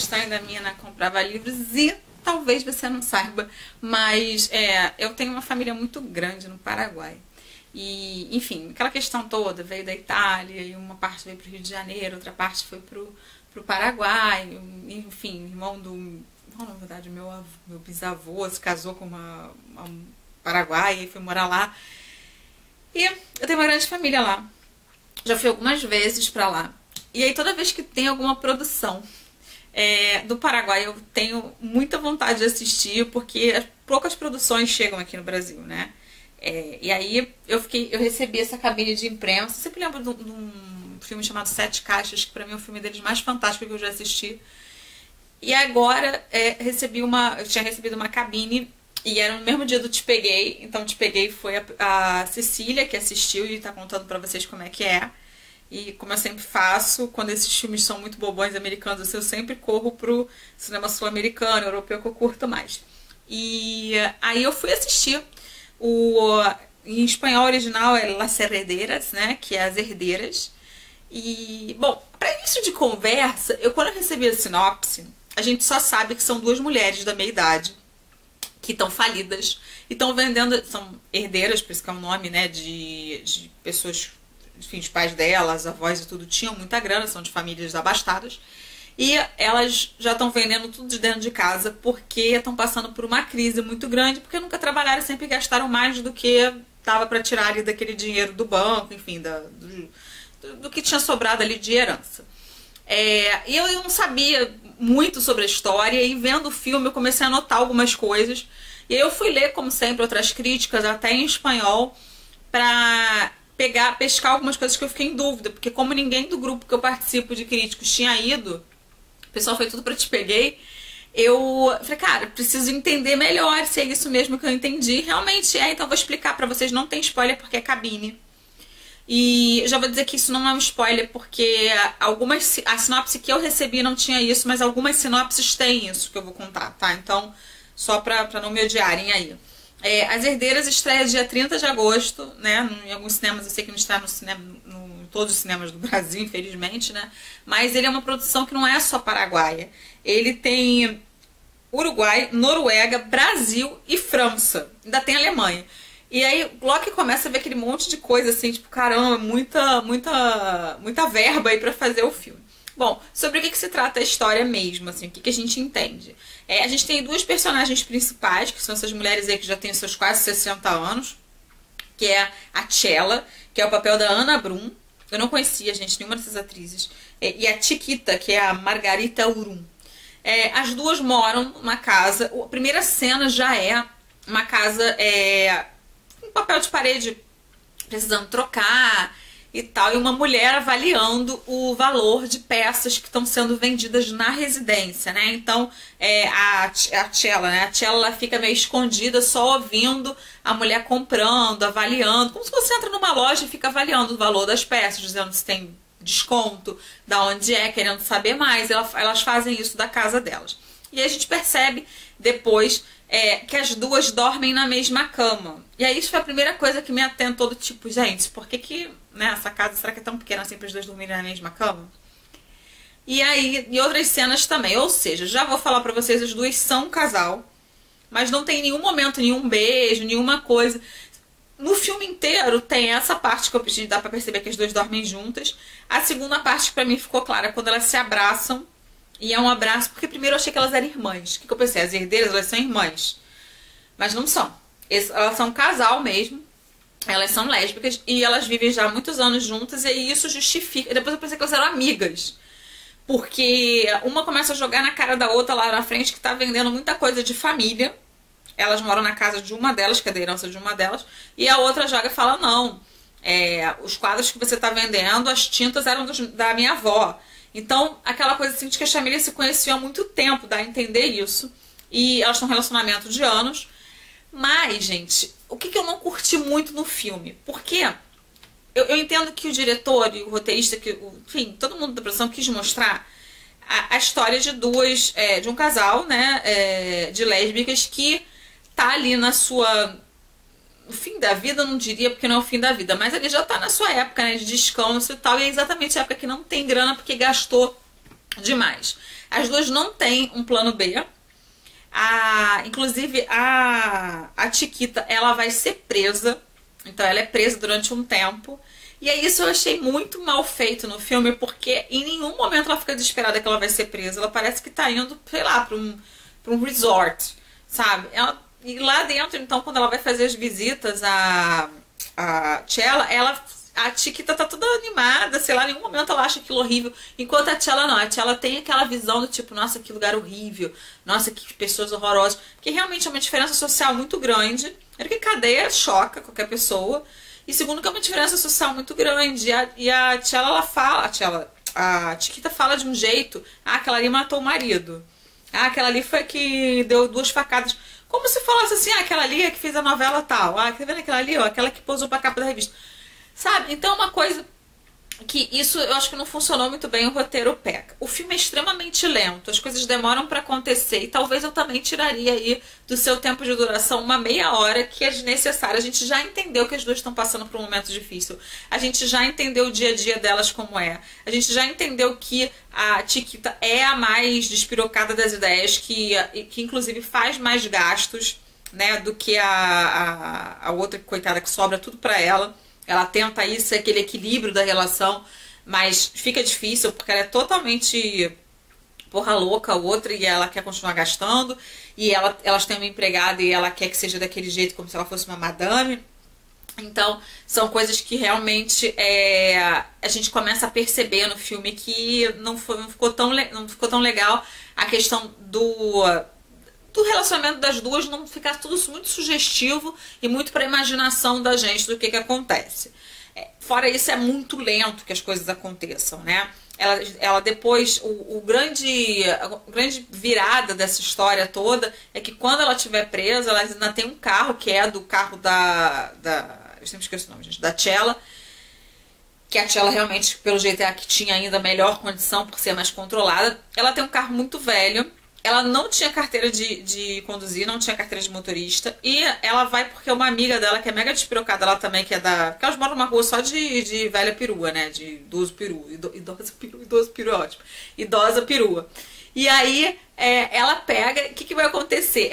Stein da Mina comprava livros e talvez você não saiba, mas eu tenho uma família muito grande no Paraguai. E, enfim, aquela questão toda veio da Itália, e uma parte veio para o Rio de Janeiro, outra parte foi para o Paraguai, enfim, irmão do... na verdade, meu bisavô se casou com uma paraguaia e foi morar lá. E eu tenho uma grande família lá. Já fui algumas vezes pra lá. E aí toda vez que tem alguma produção do Paraguai, eu tenho muita vontade de assistir, porque poucas produções chegam aqui no Brasil, né? E aí eu recebi essa cabine de imprensa. Eu sempre lembro de um filme chamado Sete Caixas, que pra mim é o filme deles mais fantástico que eu já assisti. E agora eu tinha recebido uma cabine, e era no mesmo dia do Te Peguei. Então Te Peguei foi a Cecília que assistiu e tá contando pra vocês como é que é. E como eu sempre faço, quando esses filmes são muito bobões americanos, assim, eu sempre corro pro cinema sul-americano, europeu, que eu curto mais. E aí eu fui assistir em espanhol original é Las Herederas, né, que é As Herdeiras. E, bom, pra início de conversa, quando eu recebi a sinopse, a gente só sabe que são duas mulheres da meia idade que estão falidas e estão vendendo, são herdeiras, por isso que é um nome, né, de pessoas, enfim, os pais delas, avós e tudo, tinham muita grana, são de famílias abastadas, e elas já estão vendendo tudo de dentro de casa porque estão passando por uma crise muito grande, porque nunca trabalharam, sempre gastaram mais do que tava para tirar ali daquele dinheiro do banco, enfim, do que tinha sobrado ali de herança. E eu não sabia muito sobre a história, e vendo o filme eu comecei a anotar algumas coisas, e aí eu fui ler, como sempre, outras críticas, até em espanhol, pra pescar algumas coisas que eu fiquei em dúvida, porque como ninguém do grupo que eu participo de críticos tinha ido, o pessoal foi tudo pra Te Peguei, eu falei, cara, preciso entender melhor se é isso mesmo que eu entendi, realmente é, então eu vou explicar pra vocês, não tem spoiler porque é cabine. E já vou dizer que isso não é um spoiler, porque a sinopse que eu recebi não tinha isso, mas algumas sinopses têm isso que eu vou contar, tá? Então, só pra não me odiarem aí. As Herdeiras estreia dia 30 de agosto, né? Em alguns cinemas, eu sei que não está em todos os cinemas do Brasil, infelizmente, né? Mas ele é uma produção que não é só paraguaia. Ele tem Uruguai, Noruega, Brasil e França. Ainda tem Alemanha. E aí, logo que começa a ver aquele monte de coisa, assim, tipo, caramba, muita verba aí pra fazer o filme. Bom, sobre o que se trata a história mesmo, assim, o que a gente entende? A gente tem duas personagens principais, que são essas mulheres aí que já têm seus quase 60 anos, que é a Chela, que é o papel da Ana Brun. Eu não conhecia, gente, nenhuma dessas atrizes. E a Chiquita, que é a Margarita Irún. As duas moram numa casa, a primeira cena já é uma casa... papel de parede precisando trocar e tal, e uma mulher avaliando o valor de peças que estão sendo vendidas na residência, né? Então a Chela, né? A Chela fica meio escondida, só ouvindo a mulher comprando, avaliando, como se você entra numa loja e fica avaliando o valor das peças, dizendo se tem desconto, da onde é, querendo saber mais. Elas fazem isso da casa delas. E a gente percebe depois que as duas dormem na mesma cama. E aí isso foi a primeira coisa que me atentou, do tipo, gente, por que que, né, essa casa, será que é tão pequena assim para as duas dormirem na mesma cama? E aí, e outras cenas também, ou seja, já vou falar pra vocês, as duas são um casal, mas não tem em nenhum momento nenhum beijo, nenhuma coisa. No filme inteiro tem essa parte que eu pedi, dá pra perceber que as duas dormem juntas. A segunda parte que pra mim ficou clara, quando elas se abraçam, e é um abraço, porque primeiro eu achei que elas eram irmãs. O que eu pensei? As herdeiras, elas são irmãs. Mas não são. Elas são um casal mesmo. Elas são lésbicas e elas vivem já há muitos anos juntas, e isso justifica. Depois eu pensei que elas eram amigas. Porque uma começa a jogar na cara da outra lá na frente que tá vendendo muita coisa de família. Elas moram na casa de uma delas, que é da herança de uma delas. E a outra joga e fala, não, os quadros que você tá vendendo, as tintas eram da minha avó. Então, aquela coisa assim de que as famílias se conheciam há muito tempo, dá a entender isso. E elas estão em um relacionamento de anos. Mas, gente, o que eu não curti muito no filme? Porque eu entendo que o diretor e o roteirista, enfim, todo mundo da produção quis mostrar a história de um casal, né, de lésbicas que tá ali na sua... O fim da vida, eu não diria, porque não é o fim da vida, mas ele já tá na sua época, né, de descanso e tal, e é exatamente a época que não tem grana porque gastou demais. As duas não têm um plano B. Inclusive, a Chiquita, ela vai ser presa. Então, ela é presa durante um tempo. E aí, isso eu achei muito mal feito no filme, porque em nenhum momento ela fica desesperada que ela vai ser presa. Ela parece que tá indo, sei lá, pra um resort, sabe? E lá dentro, então, quando ela vai fazer as visitas a Chela, a Chiquita tá toda animada, sei lá, em nenhum momento ela acha aquilo horrível, enquanto a Chela não, a Chela tem aquela visão do tipo, nossa, que lugar horrível, nossa, que pessoas horrorosas, que realmente é uma diferença social muito grande, primeiro que cadeia choca qualquer pessoa, e segundo que é uma diferença social muito grande, e a Chela, ela fala, a Chiquita fala de um jeito, aquela ali matou o marido, aquela ali foi que deu 2 facadas, como se falasse assim, aquela ali é que fez a novela tal, tá vendo aquela ali, ó, aquela que posou pra capa da revista. Sabe? Então é uma coisa que isso eu acho que não funcionou muito bem, o roteiro peca. O filme é extremamente lento, as coisas demoram pra acontecer e talvez eu também tiraria aí do seu tempo de duração uma meia hora que é desnecessária. A gente já entendeu que as duas estão passando por um momento difícil, a gente já entendeu o dia a dia delas como é, a gente já entendeu que a Chiquita é a mais despirocada das ideias, que inclusive faz mais gastos, né, do que a outra coitada que sobra tudo pra ela. Ela tenta isso, aquele equilíbrio da relação, mas fica difícil porque ela é totalmente porra louca a outra e ela quer continuar gastando. E elas têm uma empregada e ela quer que seja daquele jeito, como se ela fosse uma madame. Então, são coisas que realmente a gente começa a perceber no filme que não ficou tão legal a questão do relacionamento das duas, não ficar tudo muito sugestivo e muito para a imaginação da gente do que acontece. Fora isso, é muito lento que as coisas aconteçam, né? Ela depois, a grande virada dessa história toda é que quando ela estiver presa, ela ainda tem um carro que é do carro eu sempre esqueço o nome, gente, da Chela, que a Chela realmente, pelo jeito, é a que tinha ainda melhor condição por ser mais controlada. Ela tem um carro muito velho. Ela não tinha carteira de conduzir, não tinha carteira de motorista. E ela vai porque uma amiga dela, que é mega despirocada, ela também, que é da... Porque elas moram numa rua só de velha perua, né? De idoso peru. Idoso peru é ótimo. Idosa perua. E aí, ela pega... O que vai acontecer?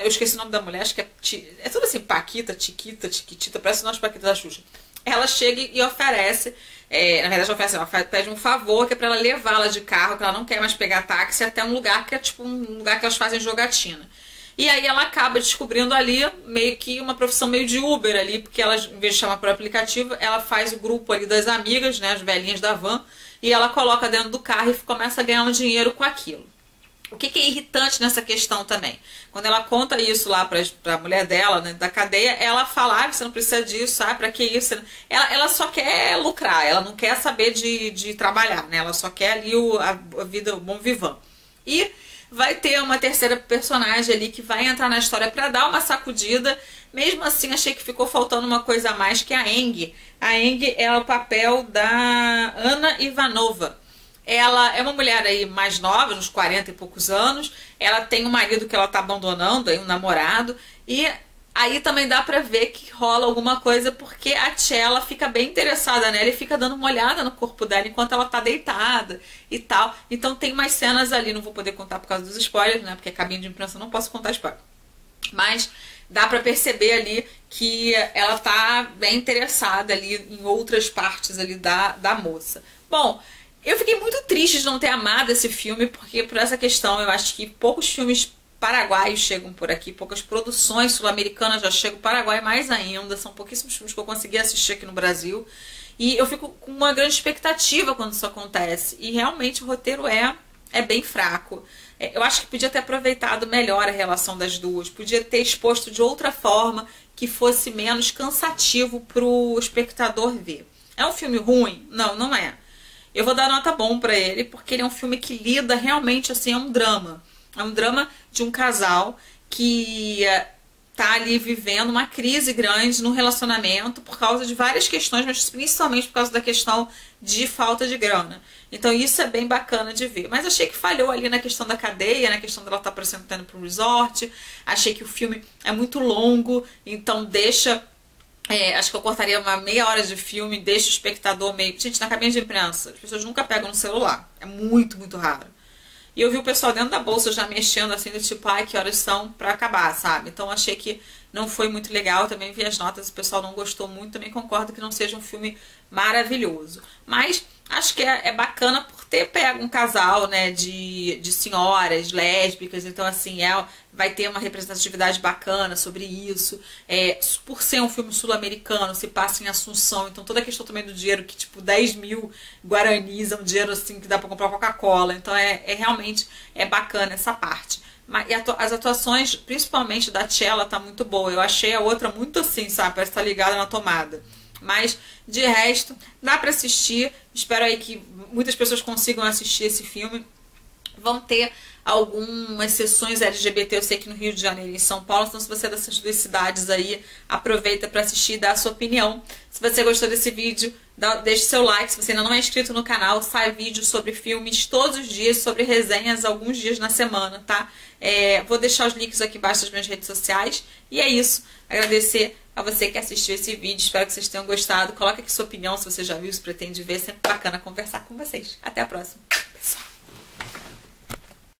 Eu esqueci o nome da mulher, acho que é tudo assim, Paquita, Chiquita, Chiquitita. Parece o nome de Paquita da Xuxa. Ela chega e oferece... na verdade, ela pede um favor que é pra ela levá-la de carro, que ela não quer mais pegar táxi, até um lugar que é tipo um lugar que elas fazem jogatina. E aí ela acaba descobrindo ali meio que uma profissão meio de Uber ali, porque ela, em vez de chamar por aplicativo, ela faz o grupo ali das amigas, né, as velhinhas da van, e ela coloca dentro do carro e começa a ganhar um dinheiro com aquilo. O que é irritante nessa questão também? Quando ela conta isso lá pra mulher dela, né, da cadeia, ela fala, você não precisa disso, pra que isso? Ela só quer lucrar, ela não quer saber de trabalhar, né? Ela só quer ali a vida, o bom vivan. E vai ter uma terceira personagem ali que vai entrar na história pra dar uma sacudida. Mesmo assim, achei que ficou faltando uma coisa a mais, que é a Eng. A Eng é o papel da Ana Ivanova. Ela é uma mulher aí mais nova, uns 40 e poucos anos. Ela tem um marido que ela tá abandonando, aí um namorado. E aí também dá pra ver que rola alguma coisa, porque a Chela fica bem interessada nela e fica dando uma olhada no corpo dela enquanto ela tá deitada e tal. Então tem umas cenas ali, não vou poder contar por causa dos spoilers, né? Porque é cabine de imprensa, não posso contar spoiler. Mas dá pra perceber ali que ela tá bem interessada ali em outras partes ali da moça. Bom... Eu fiquei muito triste de não ter amado esse filme, porque por essa questão eu acho que poucos filmes paraguaios chegam por aqui, poucas produções sul-americanas já chegam, Paraguai mais ainda, são pouquíssimos filmes que eu consegui assistir aqui no Brasil, e eu fico com uma grande expectativa quando isso acontece, e realmente o roteiro é bem fraco. Eu acho que podia ter aproveitado melhor a relação das duas, podia ter exposto de outra forma que fosse menos cansativo pro espectador ver. É um filme ruim? Não, não é. Eu vou dar nota bom pra ele, porque ele é um filme que lida realmente, assim, é um drama. É um drama de um casal que tá ali vivendo uma crise grande no relacionamento por causa de várias questões, mas principalmente por causa da questão de falta de grana. Então isso é bem bacana de ver. Mas achei que falhou ali na questão da cadeia, na questão dela tá apresentando pro resort. Achei que o filme é muito longo, então deixa... acho que eu cortaria uma meia hora de filme, deixa o espectador meio... Gente, na cabine de imprensa, as pessoas nunca pegam no celular. É muito, muito raro. E eu vi o pessoal dentro da bolsa já mexendo assim, do tipo, ai, que horas são pra acabar, sabe? Então achei que não foi muito legal, também vi as notas, o pessoal não gostou muito, também concordo que não seja um filme maravilhoso. Mas acho que é bacana por ter pego um casal, né, de senhoras lésbicas, então assim, vai ter uma representatividade bacana sobre isso. Por ser um filme sul-americano, se passa em Assunção, então toda a questão também do dinheiro, que tipo 10 mil guaranis é um dinheiro assim que dá pra comprar Coca-Cola, então realmente é bacana essa parte. Mas, e as atuações, principalmente da Chela, tá muito boa, eu achei a outra muito assim, sabe, parece que tá ligada na tomada. Mas, de resto, dá pra assistir. Espero aí que muitas pessoas consigam assistir esse filme. Vão ter algumas sessões LGBT, eu sei que no Rio de Janeiro e em São Paulo. Então, se você é dessas duas cidades aí, aproveita pra assistir e dá a sua opinião. Se você gostou desse vídeo, deixe seu like. Se você ainda não é inscrito no canal, sai vídeo sobre filmes todos os dias, sobre resenhas, alguns dias na semana, tá? Vou deixar os links aqui embaixo das minhas redes sociais. E é isso. Agradecer a você que assistiu esse vídeo, espero que vocês tenham gostado. Coloca aqui sua opinião, se você já viu, se pretende ver. É sempre bacana conversar com vocês. Até a próxima!